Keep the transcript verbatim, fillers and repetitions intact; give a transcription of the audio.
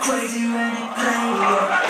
Crazy when it plays.